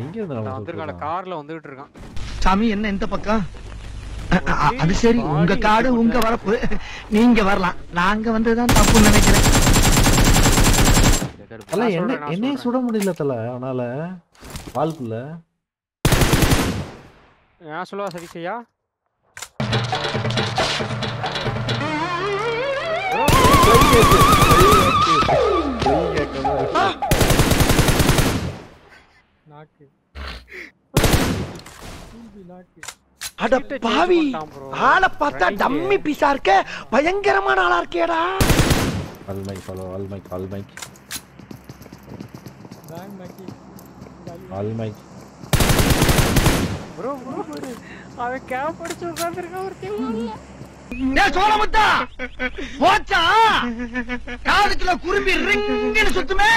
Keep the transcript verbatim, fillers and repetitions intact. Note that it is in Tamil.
எங்க இருந்தானே வந்திருக்கான கார்ல வந்துட்டு இருக்கான். சாமி என்ன இந்த பக்கம்? அது சரி உங்க காடு உங்க வரப்பு நீங்க வரலாம். நாங்க வந்ததுதான் தப்புன்னு நினைக்கிறேன். தல என்ன என்னைய சுட முடியல தல. ஆனால வால்க்குள்ள நான் சொல்வா சதிச்சையா நாக்கு தூம்பி நாக்கு அட பாவி ஆளை பார்த்தா டம்மி பீஸா இருக்க பயங்கரமான ஆளா இருக்கேடா all mic hello all mic all mic டாங் mic all mic bro bro அவ கே படிச்சு உட்கார்ந்திருக்கான் ஒருத்தன் நீ சோள முட்டா போச்சா காதுக்குள்ள குரும்பி ரிங்னு சுத்துமே.